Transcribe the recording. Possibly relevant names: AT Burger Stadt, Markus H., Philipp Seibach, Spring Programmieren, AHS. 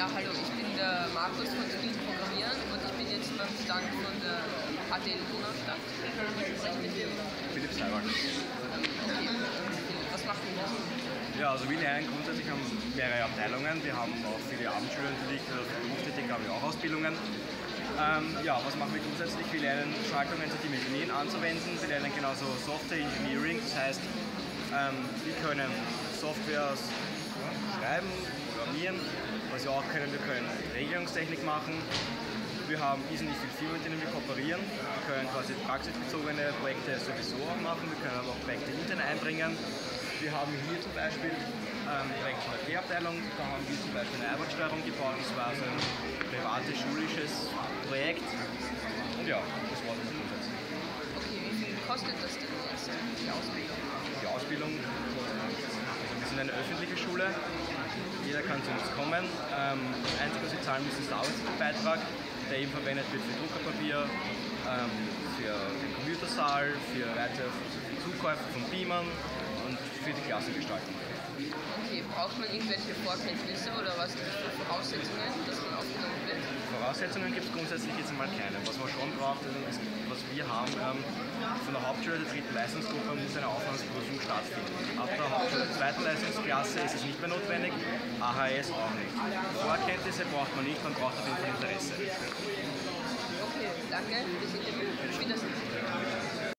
Ja, hallo, ich bin der Markus von Spring Programmieren und ich bin jetzt beim Stand von der AT Burger Stadt. Philipp Seibach. Was macht ihr da? Ja, also wir lernen grundsätzlich haben mehrere Abteilungen. Wir haben auch viele Abendschüler natürlich, berufstätig haben wir auch Ausbildungen. Ja, was machen wir grundsätzlich? Wir lernen Schaltungen zu dimensionieren, anzuwenden. Wir lernen genauso Software Engineering, das heißt, wir können Software schreiben, programmieren, was wir auch können. Wir können Regelungstechnik machen. Wir haben wesentlich viele Firmen, mit denen wir kooperieren. Wir können quasi praxisbezogene Projekte sowieso auch machen. Wir können aber auch Projekte intern einbringen. Wir haben hier zum Beispiel direkt von der P-Abteilung, da haben wir zum Beispiel eine Arbeitssteuerung gebaut, das war so ein privates, schulisches Projekt. Und ja, das war's im Grundsatz. Okay, wie viel kostet das denn jetzt, die Ausbildung? Die Ausbildung, wir sind eine öffentliche Schule, jeder kann zu uns kommen. Das Einzige, was wir zahlen müssen, ist der Arbeitsbeitrag, der eben verwendet wird für Druckerpapier, für den Computersaal, für weitere Zukäufe von Beamern und für die Klassengestaltung. Okay, braucht man irgendwelche Vorkenntnisse oder was gibt es für Voraussetzungen, dass man aufgenommen wird? Voraussetzungen gibt es grundsätzlich jetzt einmal keine. Was man schon braucht, ist, was wir haben, von der Hauptschule der dritten Leistungsgruppe muss eine Aufnahmeprüfung stattfinden. Ab der Hauptschule der zweiten Leistungsklasse ist es nicht mehr notwendig, AHS auch nicht. Vorkenntnisse braucht man nicht, man braucht auf jeden Fall Interesse. Okay, danke. Bitte.